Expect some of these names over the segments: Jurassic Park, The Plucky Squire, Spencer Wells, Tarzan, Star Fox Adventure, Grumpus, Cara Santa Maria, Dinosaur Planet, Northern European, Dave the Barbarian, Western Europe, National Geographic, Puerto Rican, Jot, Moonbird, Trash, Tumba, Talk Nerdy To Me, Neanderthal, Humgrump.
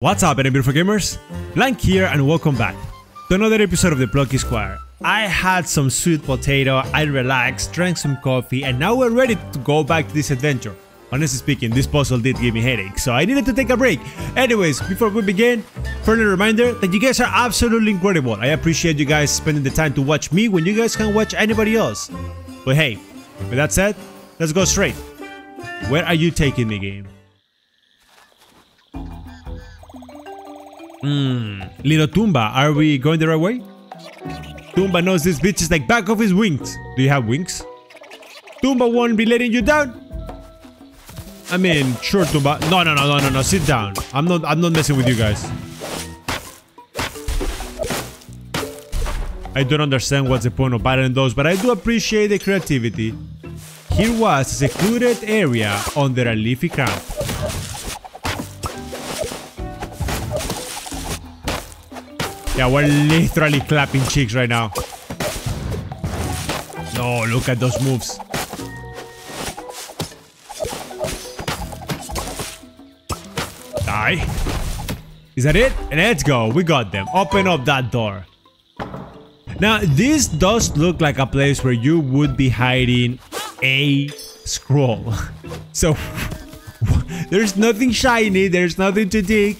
What's up, beautiful gamers? Blank here and welcome back to another episode of The Plucky Squire. I had some sweet potato, I relaxed, drank some coffee, and now we're ready to go back to this adventure. Honestly speaking, this puzzle did give me headaches, so I needed to take a break. Anyways, before we begin, friendly reminder that you guys are absolutely incredible. I appreciate you guys spending the time to watch me when you guys can't watch anybody else. But hey, with that said, let's go straight. Where are you taking me, game? Little Tumba, are we going the right way? Tumba knows this bitch is like back of his wings. Do you have wings? Tumba won't be letting you down. I mean, sure, Tumba. No, sit down. I'm not messing with you guys. I don't understand what's the point of battling those, but I do appreciate the creativity. Here was a secluded area under a leafy camp. Yeah, we're literally clapping cheeks right now. No, look at those moves. Die. Is that it? Let's go. We got them. Open up that door. Now, this does look like a place where you would be hiding a scroll. So, there's nothing shiny. There's nothing to dig.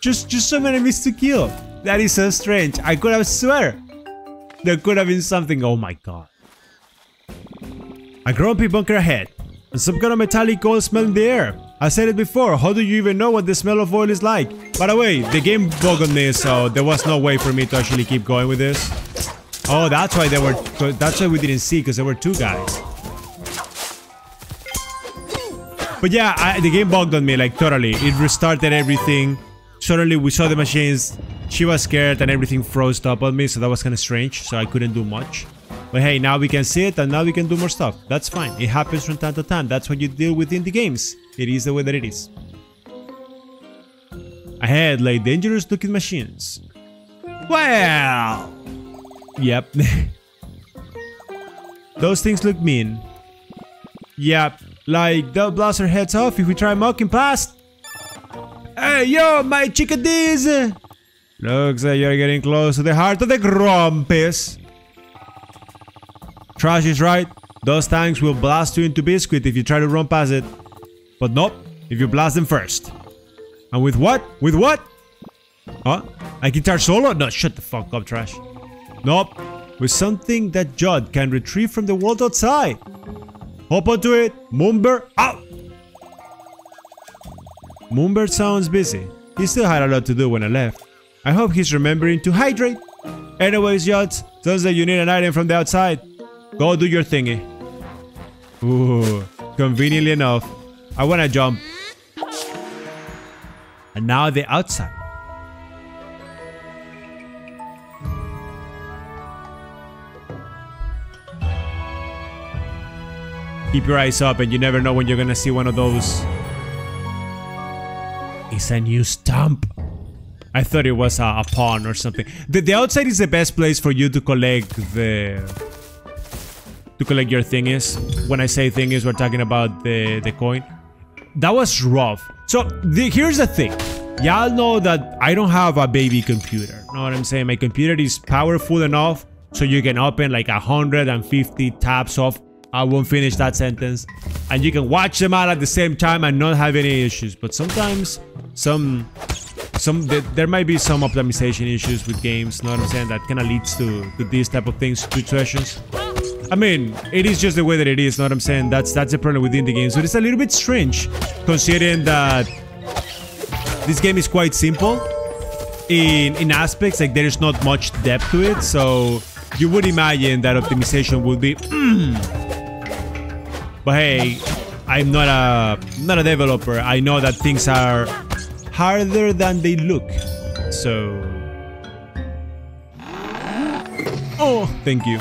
Just some enemies to kill. That is so strange. I could have swear there could have been something. Oh my god. A grumpy bunker head. And some kind of metallic oil smell in the air. I said it before. How do you even know what the smell of oil is like? By the way, the game bugged me, so there was no way for me to actually keep going with this. Oh, that's why they were. That's why we didn't see, because there were two guys. But yeah, the game bugged on me, like totally. It restarted everything. Suddenly we saw the machines. She was scared and everything froze up on me, so that was kind of strange, so I couldn't do much. But hey, now we can see it and now we can do more stuff. That's fine. It happens from time to time. That's what you deal with in the games. It is the way that it is. Ahead lay dangerous looking machines. Well, yep. Those things look mean. Yep, like they'll blast our heads off if we try mocking past. Hey, yo, my chickadees! Looks like you're getting close to the heart of the Grumpus. Trash is right. Those tanks will blast you into biscuit if you try to run past it. But nope, if you blast them first. And with what? With what? Huh? A guitar solo? No, shut the fuck up, Trash. Nope. With something that Jot can retrieve from the world outside. Hop onto it. Moonbird out! Moonbird sounds busy. He still had a lot to do when I left. I hope he's remembering to hydrate. Anyways, Jot, sounds like you need an item from the outside. Go do your thingy. Ooh, conveniently enough. I wanna jump. And now the outside. Keep your eyes up and you never know when you're gonna see one of those. It's a new stamp. I thought it was a pawn or something. The outside is the best place for you to collect your thingies. When I say thingies, we're talking about the coin. That was rough. So here's the thing. Y'all know that I don't have a baby computer. Know what I'm saying? My computer is powerful enough so you can open like 150 tabs off. I won't finish that sentence. And you can watch them all at the same time and not have any issues. But sometimes there might be some optimization issues with games, know what I'm saying? That kind of leads to these type of things, situations. I mean, it is just the way that it is, know what I'm saying? That's the problem within the game. So it's a little bit strange considering that this game is quite simple in aspects, like there is not much depth to it. So you would imagine that optimization would be But hey, I'm not a developer. I know that things are harder than they look. So, oh, thank you.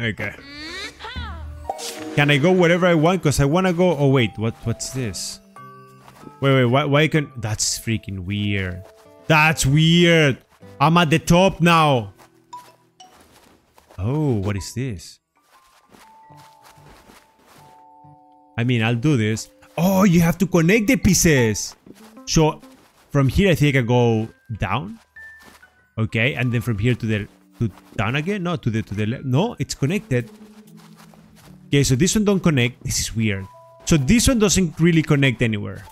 Okay. Can I go wherever I want? Cause I wanna go. Oh wait, what's this? Wait. Why can? That's freaking weird. That's weird. I'm at the top now. Oh, what is this? I mean, I'll do this. Oh, you have to connect the pieces. So from here, I think I go down. Okay, and then from here to the down again. No, to the left. No, it's connected. Okay, so this one don't connect. This is weird. So this one doesn't really connect anywhere.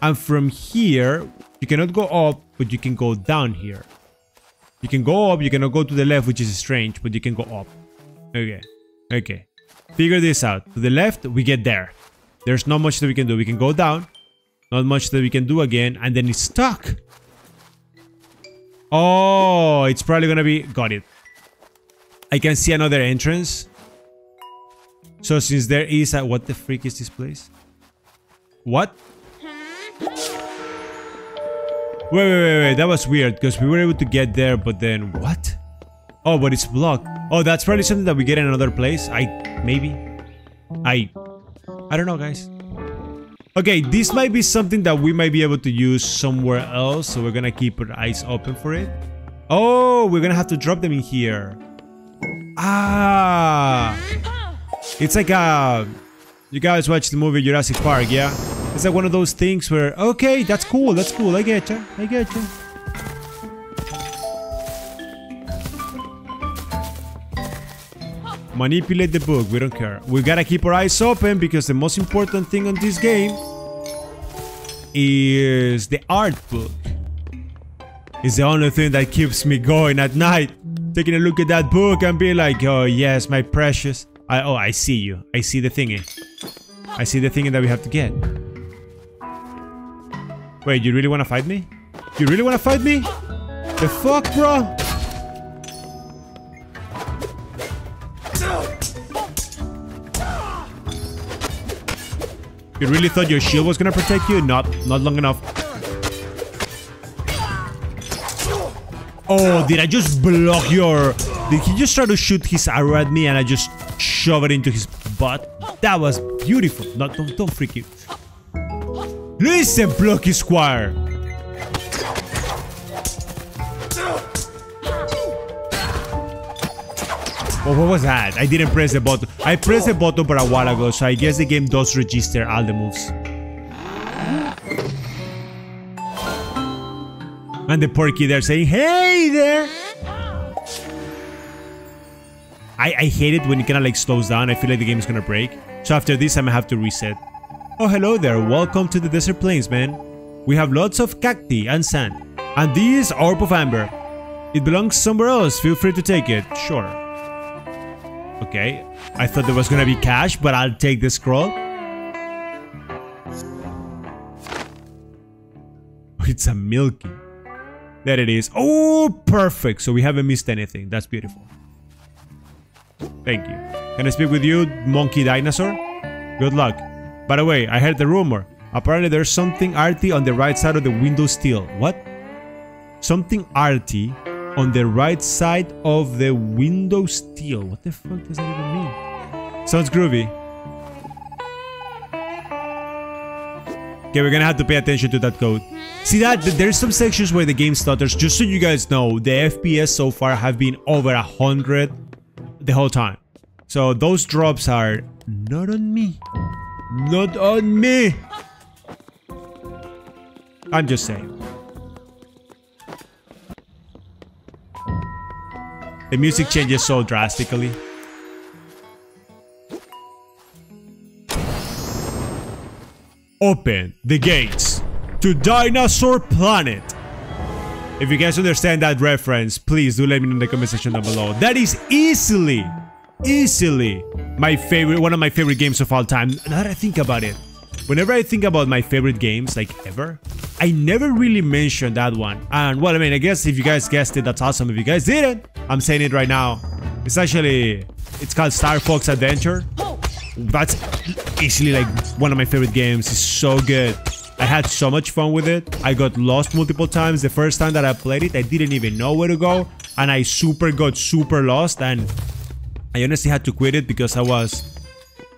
And from here, you cannot go up, but you can go down here. You can go up, you cannot go to the left, which is strange, but you can go up. Okay, okay. Figure this out. To the left, we get there. There's not much that we can do. We can go down. Not much that we can do again. And then it's stuck. Oh, it's probably gonna be... Got it. I can see another entrance. So since there is a... What the freak is this place? What? Wait. That was weird because we were able to get there, but then... What? Oh, but it's blocked. Oh, that's probably something that we get in another place. I don't know, guys. Okay, this might be something that we might be able to use somewhere else. So we're gonna keep our eyes open for it. Oh, we're gonna have to drop them in here. Ah! It's like a... You guys watch the movie Jurassic Park, yeah? It's like one of those things where... Okay, that's cool, that's cool. I get you. Manipulate the book, we don't care. We gotta keep our eyes open because the most important thing on this game is the art book. It's the only thing that keeps me going at night. Taking a look at that book and being like, oh yes, my precious. I see you. I see the thingy. I see the thingy that we have to get. Wait, you really wanna fight me? You really wanna fight me? The fuck, bro? You really thought your shield was gonna protect you? Not long enough. Oh, did I just block your... Did he just try to shoot his arrow at me and I just shove it into his butt? That was beautiful. Don't freak you. Listen, Plucky Squire. Oh, what was that? I didn't press the button. I pressed the button for a while ago, so I guess the game does register all the moves. And the porky there saying, hey there! I hate it when it kind of like slows down. I feel like the game is gonna break. So after this, I'm gonna have to reset. Oh, hello there. Welcome to the desert plains, man. We have lots of cacti and sand. And this orb of amber. It belongs somewhere else. Feel free to take it. Sure. Okay, I thought there was gonna be cash, but I'll take the scroll. It's a milky. There it is. Oh, perfect. So we haven't missed anything. That's beautiful. Thank you. Can I speak with you, monkey dinosaur? Good luck. By the way, I heard the rumor. Apparently there's something arty on the right side of the window still. What? Something arty on the right side of the window steel. What the fuck does that even mean? Sounds groovy. Okay, we're gonna have to pay attention to that code. See that? There's some sections where the game stutters. Just so you guys know, the FPS so far have been over 100 the whole time. So those drops are not on me. Not on me! I'm just saying. The music changes so drastically. Open the gates to Dinosaur Planet. If you guys understand that reference, please do let me know in the comment section down below. That is easily my favorite, one of my favorite games of all time. Now that I think about it, whenever I think about my favorite games, like ever, I never really mentioned that one. And well, I mean, I guess if you guys guessed it, that's awesome. If you guys didn't, I'm saying it right now. It's actually, it's called Star Fox Adventure. That's easily like one of my favorite games. It's so good. I had so much fun with it. I got lost multiple times. The first time that I played it, I didn't even know where to go. And I got super lost. And I honestly had to quit it because I was...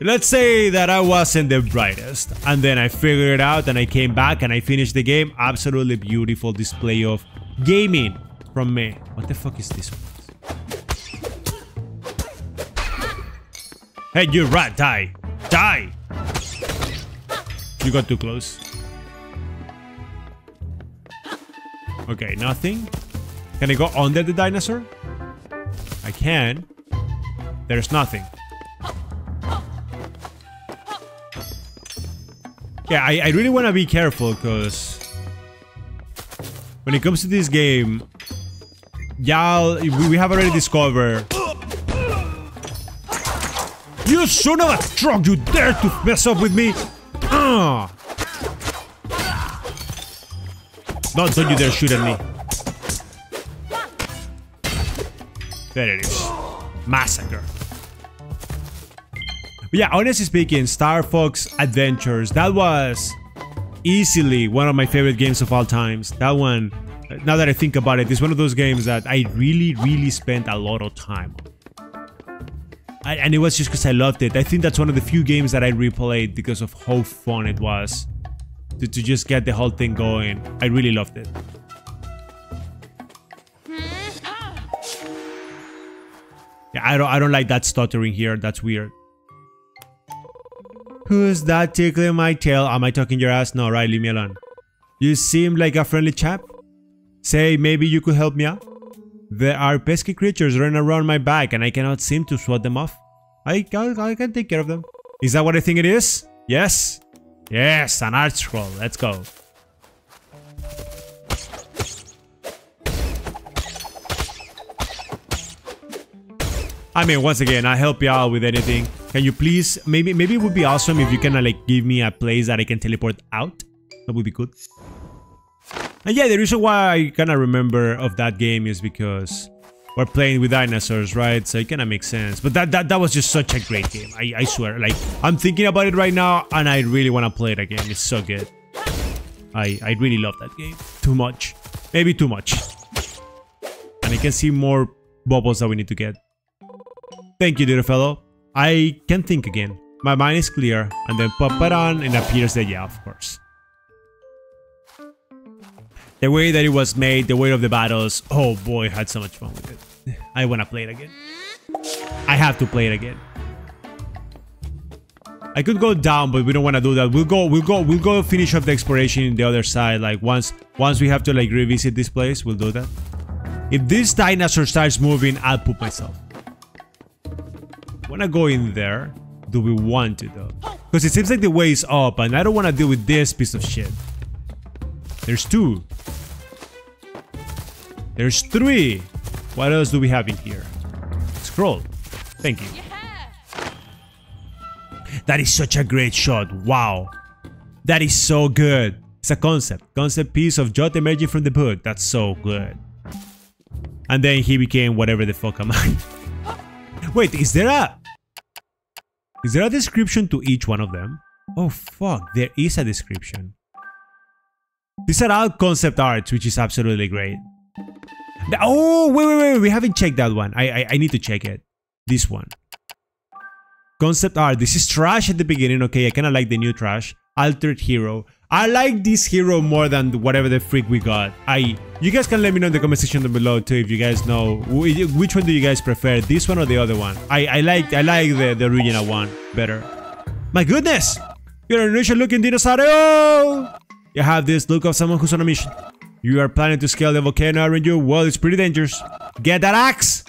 Let's say that I wasn't the brightest, and then I figured it out and I came back and I finished the game. Absolutely beautiful display of gaming from me. What the fuck is this one? Hey, you rat, die! Die! You got too close. Okay, nothing. Can I go under the dinosaur? I can. There's nothing. Yeah, I really want to be careful, because when it comes to this game, y'all, we have already discovered. You son of a truck! You dare to mess up with me! No, don't you dare shoot at me. There it is. Massacre. But yeah, honestly speaking, Star Fox Adventures, that was easily one of my favorite games of all times. That one, now that I think about it, is one of those games that I really, really spent a lot of time on. And it was just because I loved it. I think that's one of the few games that I replayed because of how fun it was to just get the whole thing going. I really loved it. Yeah, I don't like that stuttering here. That's weird. Who's that tickling my tail? Am I talking your ass? No, right? Leave me alone. You seem like a friendly chap. Say, maybe you could help me out? There are pesky creatures running around my back and I cannot seem to swat them off. I can take care of them. Is that what I think it is? Yes. Yes, an art scroll. Let's go. I mean, once again, I'll help you out with anything. Can you please, maybe it would be awesome if you can like give me a place that I can teleport out. That would be good. And yeah, the reason why I kind of remember of that game is because we're playing with dinosaurs, right? So it kind of makes sense. But that was just such a great game. I swear, like, I'm thinking about it right now and I really want to play it again. It's so good. I really love that game. Too much. Maybe too much. And I can see more bubbles that we need to get. Thank you, dear fellow. I can think again. My mind is clear. And then pop it on and appears that, yeah, of course. The way that it was made, the way of the battles. Oh boy, I had so much fun with it. I want to play it again. I have to play it again. I could go down, but we don't want to do that. We'll go finish up the exploration in the other side. Like once we have to like revisit this place, we'll do that. If this dinosaur starts moving, I'll poop myself. Wanna go in there? Do we want to though? Because it seems like the way is up and I don't want to deal with this piece of shit. There's two. There's three. What else do we have in here? Scroll. Thank you. Yeah. That is such a great shot. Wow. That is so good. It's a concept piece of Jot emerging from the book. That's so good. And then he became whatever the fuck am I. Wait, is there a description to each one of them? Oh fuck, there is a description. These are all concept arts, which is absolutely great. Oh, wait, we haven't checked that one. I need to check it. This one. Concept art. This is Trash at the beginning. Okay, I kind of like the new Trash. Altered Hero. I like this hero more than whatever the freak we got. You guys can let me know in the comment section down below too if you guys know which one do you guys prefer, this one or the other one. I like the original one better. My goodness, you're an unusual looking dinosaur. You have this look of someone who's on a mission. You are planning to scale the volcano, aren't you? Well, it's pretty dangerous. Get that axe.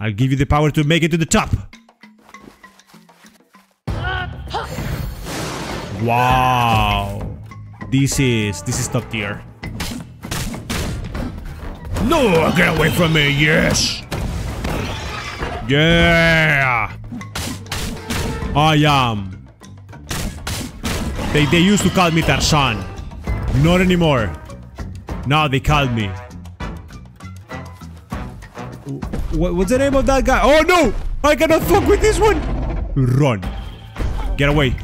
I'll give you the power to make it to the top. Wow, this is top tier. No, get away from me! Yes, yeah, I am. They used to call me Tarzan, not anymore. Now they call me. What's the name of that guy? Oh no, I cannot fuck with this one. Run, get away.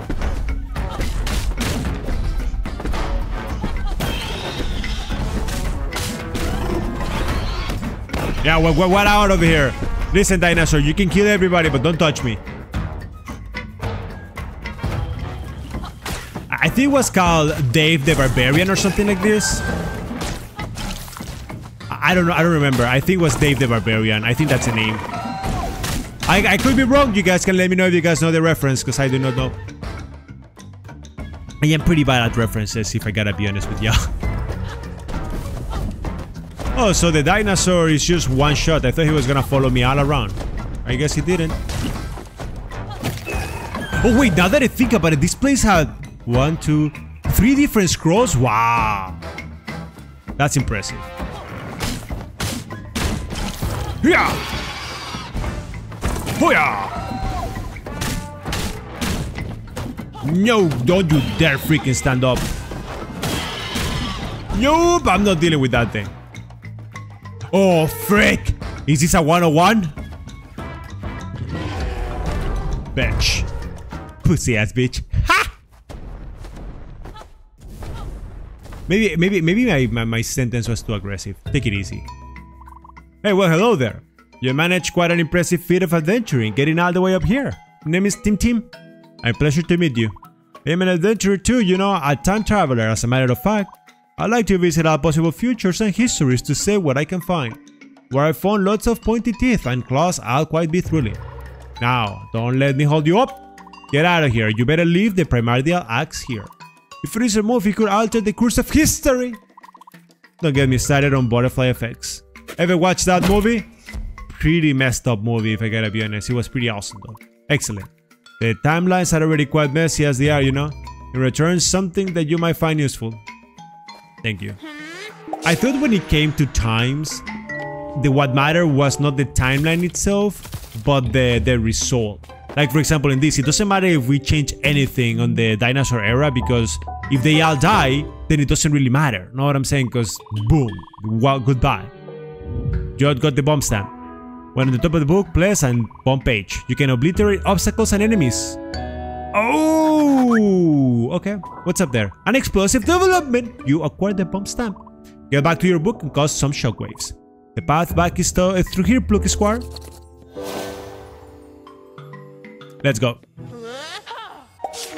Yeah, what out of here? Listen, dinosaur, you can kill everybody, but don't touch me. I think it was called Dave the Barbarian or something like this. I don't know. I don't remember. I think it was Dave the Barbarian. I think that's the name. I could be wrong. You guys can let me know if you guys know the reference, because I do not know. I am pretty bad at references, if I gotta be honest with y'all. Oh, so the dinosaur is just one shot. I thought he was gonna follow me all around. I guess he didn't. Oh wait, now that I think about it, this place had 1, 2, 3 different scrolls? Wow. That's impressive. Yeah. Hoya! No, don't you dare freaking stand up. Nope, I'm not dealing with that thing. Oh, frick! Is this a 101? Bitch. Pussy ass bitch. Ha! Maybe my sentence was too aggressive. Take it easy. Hey, well, hello there. You managed quite an impressive feat of adventuring, getting all the way up here. My name is Tim. A pleasure to meet you. I'm an adventurer too, you know, a time traveler, as a matter of fact. I like to visit all possible futures and histories to see what I can find, where I found lots of pointy teeth and claws I'll quite be thrilling. Now, don't let me hold you up. Get out of here, you better leave the primordial axe here. If it is removed, it could alter the course of history. Don't get me started on butterfly effects. Ever watched that movie? Pretty messed up movie, if I gotta be honest. It was pretty awesome though. Excellent. The timelines are already quite messy as they are, you know. In return, something that you might find useful. Thank you. I thought when it came to times, what mattered was not the timeline itself, but the result. Like for example in this, it doesn't matter if we change anything on the dinosaur era, because if they all die, then it doesn't really matter. Know what I'm saying? Because boom, well, goodbye. Jot got the bomb stamp. When on the top of the book, place and bomb page. You can obliterate obstacles and enemies. Oh, okay. What's up there? An explosive development. You acquired the bomb stamp. Get back to your book and cause some shockwaves. The path back is through here, Plucky Squire. Let's go.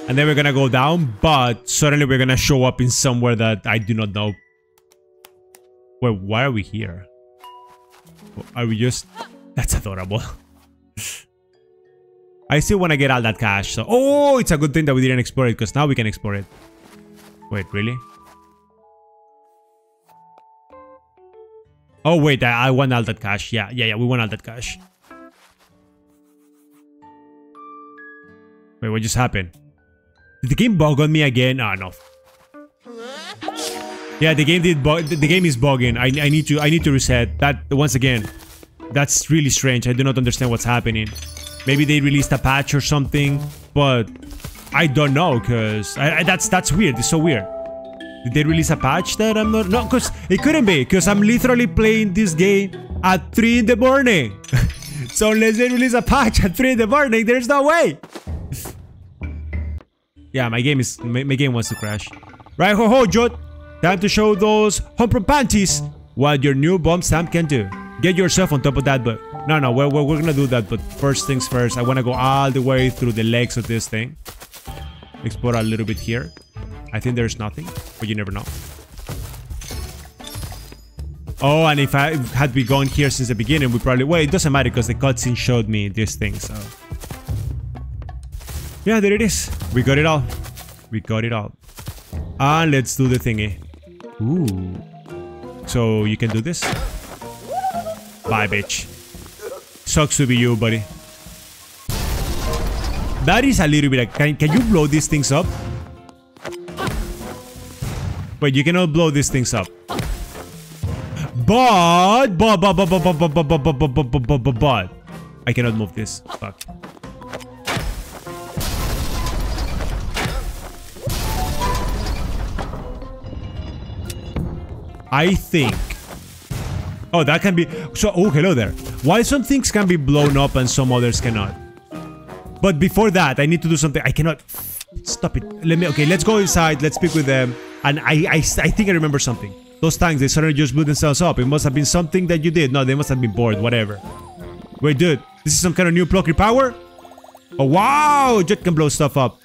And then we're gonna go down, but suddenly we're gonna show up in somewhere that I do not know. Well, why are we here? Are we just... That's adorable. I still want to get all that cash, so... Oh, it's a good thing that we didn't explore it, because now we can explore it. Wait, really? Oh, wait, I want all that cash. Yeah, we want all that cash. Wait, what just happened? Did the game bug on me again? Ah, no. Yeah, the game did bug. The game is bugging. I need to reset that once again. That's really strange. I do not understand what's happening. Maybe they released a patch or something, but I don't know, cause that's weird. It's so weird. Did they release a patch that I'm not? No, cause it couldn't be, cause I'm literally playing this game at 3 in the morning. So unless they release a patch at 3 in the morning, there's no way. Yeah, my game wants to crash. Right, ho, Jot. Time to show those Humgrump panties what your new bomb stamp can do. Get yourself on top of that, but no, we're gonna do that, but first things first, I wanna go all the way through the legs of this thing. Explore a little bit here. I think there's nothing, but you never know. Oh, and had we gone here since the beginning, we probably... Well, it doesn't matter because the cutscene showed me this thing, so... Yeah, there it is. We got it all. We got it all. And let's do the thingy. Ooh. So you can do this. Bye, bitch. Sucks to be you, buddy. That is a little bit like, can you blow these things up? Wait, you cannot blow these things up. But I cannot move this. Fuck. I think... Oh, that can be... So, oh, hello there. Why some things can be blown up and some others cannot? But before that, I need to do something. I cannot... Stop it. Okay, let's go inside. Let's speak with them. And I think I remember something. Those tanks, they suddenly just blew themselves up. It must have been something that you did. No, they must have been bored. Whatever. Wait, dude. This is some kind of new plucky power? Oh, wow! Jet can blow stuff up.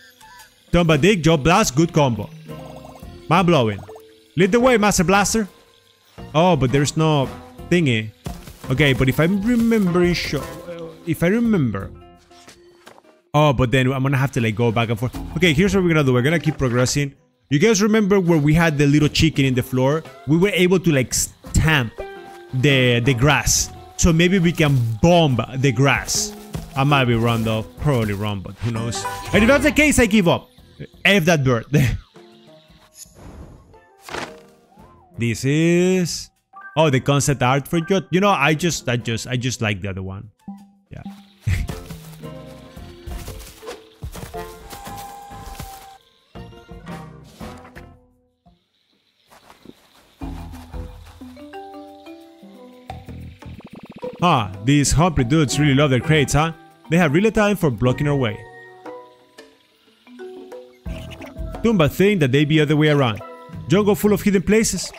Tumba dig, Jot blast, good combo. Mind blowing. Lead the way, Master Blaster. Oh, but there's no thingy. Okay, but if I'm remembering... If I remember... Oh, but then I'm gonna have to like go back and forth. Okay, here's what we're gonna do. We're gonna keep progressing. You guys remember where we had the little chicken in the floor? We were able to like stamp the grass. So maybe we can bomb the grass. I might be wrong though. Probably wrong, but who knows. And if that's the case, I give up. F that bird. This is... oh, the concept art for Jot. You know, I just like the other one. Yeah. Ah, these Humphrey dudes really love their crates, huh? They have really time for blocking our way. Tumba think that they be the other way around. Jungle full of hidden places.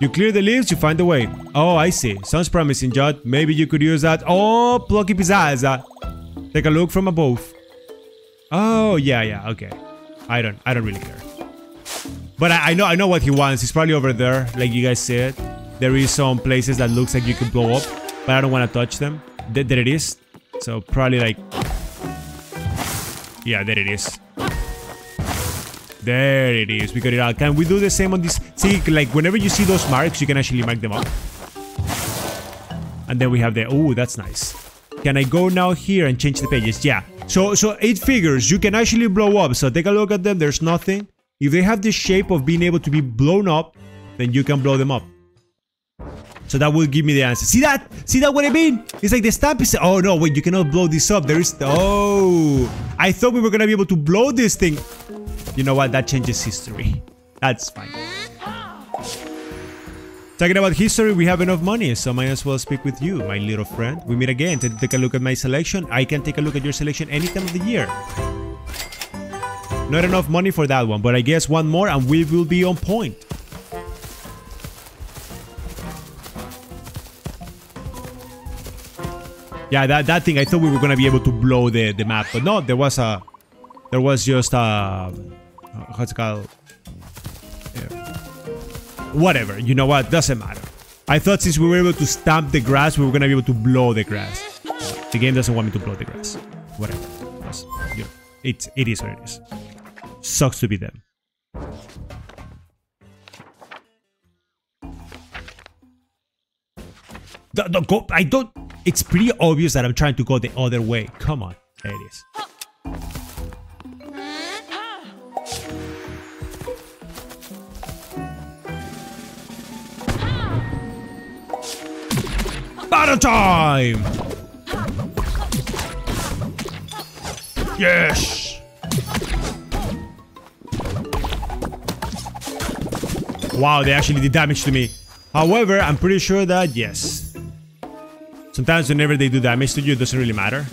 You clear the leaves, you find a way. Oh, I see. Sounds promising, Jot. Maybe you could use that. Oh, Plucky Pizzaza. Take a look from above. Oh, yeah, okay. I don't really care. But I know what he wants. He's probably over there, like you guys said. There is some places that looks like you could blow up, but I don't want to touch them. There it is. So probably like... yeah, there it is. There it is. We got it out. Can we do the same on this? See, like whenever you see those marks, you can actually mark them up. And then we have the... oh, that's nice. Can I go now here and change the pages? Yeah. So it figures you can actually blow up. So take a look at them. There's nothing. If they have the shape of being able to be blown up, then you can blow them up. So that will give me the answer. See that? See that what I mean? It's like the stamp is... oh no, wait, you cannot blow this up. There is... oh, I thought we were gonna be able to blow this thing. You know what? That changes history. That's fine. Talking about history, we have enough money, so might as well speak with you, my little friend. We meet again to take a look at my selection. I can take a look at your selection any time of the year. Not enough money for that one, but I guess one more and we will be on point. Yeah, that thing, I thought we were gonna be able to blow the map, but no, there was a... there was just a... how's it called? Yeah. Whatever, you know what, doesn't matter. I thought since we were able to stamp the grass, we were gonna be able to blow the grass. The game doesn't want me to blow the grass. Whatever. Yeah, it is what it is. Sucks to be them. Don't go, I don't... it's pretty obvious that I'm trying to go the other way. Come on. There it is. Battle time! Yes! Wow, they actually did damage to me. However, I'm pretty sure that yes. Sometimes whenever they do damage to you, it doesn't really matter,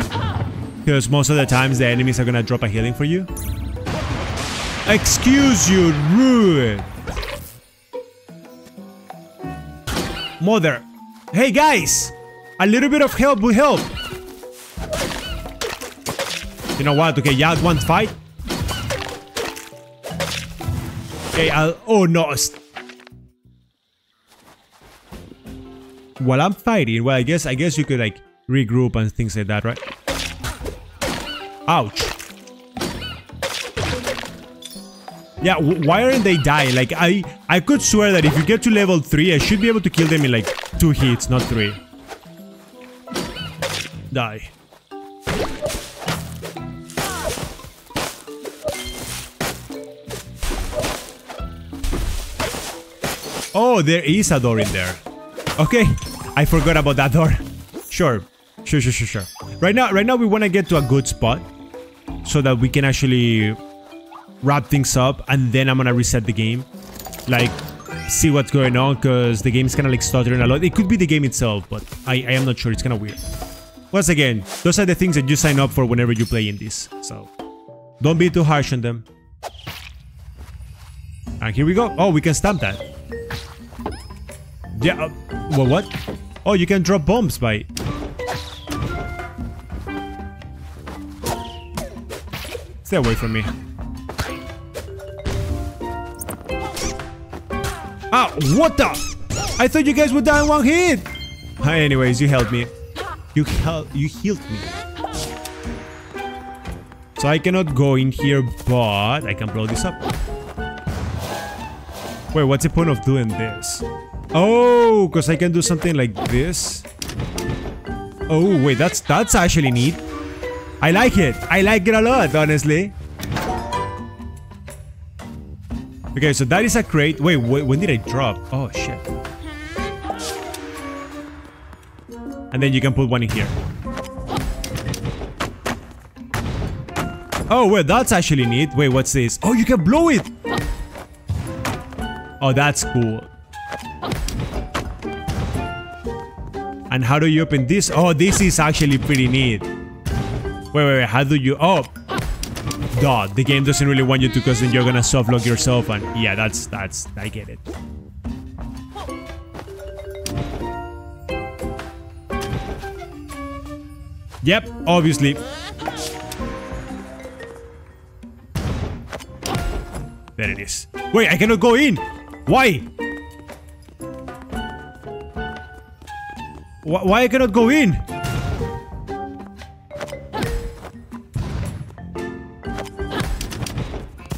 because most of the times the enemies are gonna drop a healing for you. Excuse you, rude! Mother! Hey guys! A little bit of help will help! You know what? Okay, yeah, one fight. Okay, oh no! While I'm fighting, well, I guess you could like regroup and things like that, right? Ouch. Yeah, why aren't they dying? Like, I could swear that if you get to level 3, I should be able to kill them in like 2 hits, not 3. Die. Oh, there is a door in there. Okay, I forgot about that door. Sure. Right now we want to get to a good spot so that we can actually wrap things up, and then I'm gonna reset the game, like see what's going on, because the game's kind of like stuttering a lot. It could be the game itself, but I am not sure. It's kind of weird. Once again, those are the things that you sign up for whenever you play in this, so don't be too harsh on them. And here we go. Oh, we can stamp that. Yeah, well, what? Oh, you can drop bombs by... stay away from me. Ah, what the? I thought you guys would die in one hit! Anyways, you helped me. You healed me. So I cannot go in here, but I can blow this up. Wait, what's the point of doing this? Oh, because I can do something like this. Oh, wait, that's actually neat. I like it. I like it a lot, honestly. Okay, so that is a crate. Wait, when did I drop? Oh, shit. And then you can put one in here. Oh, well, that's actually neat. Wait, what's this? Oh, you can blow it! Oh, that's cool. And how do you open this? Oh, this is actually pretty neat. Wait, how do you... Oh! Duh, the game doesn't really want you to, because then you're gonna softlock yourself and... Yeah, that's... I get it. Yep, obviously. There it is. Wait, I cannot go in! Why? Why I cannot go in?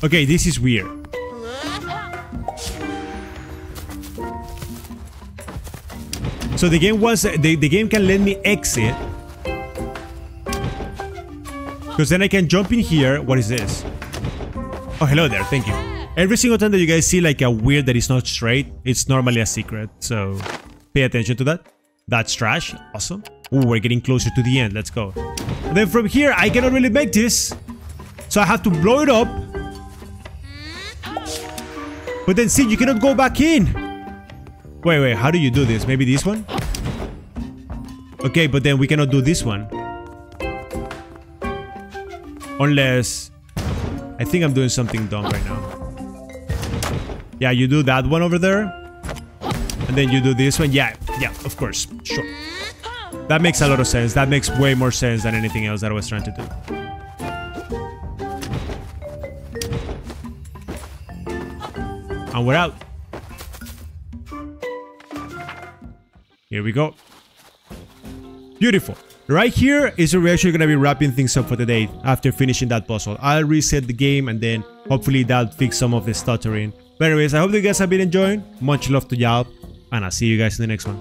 Okay, this is weird. So the game was the game can let me exit, because then I can jump in here. What is this? Oh, hello there. Thank you. Every single time that you guys see like a weird that is not straight, it's normally a secret. So pay attention to that. That's trash. Awesome. Ooh, we're getting closer to the end. Let's go. And then from here, I cannot really make this. So I have to blow it up. But then see, you cannot go back in. Wait, how do you do this? Maybe this one? Okay, but then we cannot do this one. Unless... I think I'm doing something dumb right now. Yeah, you do that one over there. And then you do this one. Yeah, of course. Sure. That makes a lot of sense. That makes way more sense than anything else that I was trying to do. And we're out. Here we go. Beautiful. Right here is where we're actually going to be wrapping things up for the day after finishing that puzzle. I'll reset the game and then hopefully that'll fix some of the stuttering. But anyways, I hope you guys have been enjoying. Much love to y'all. And I'll see you guys in the next one.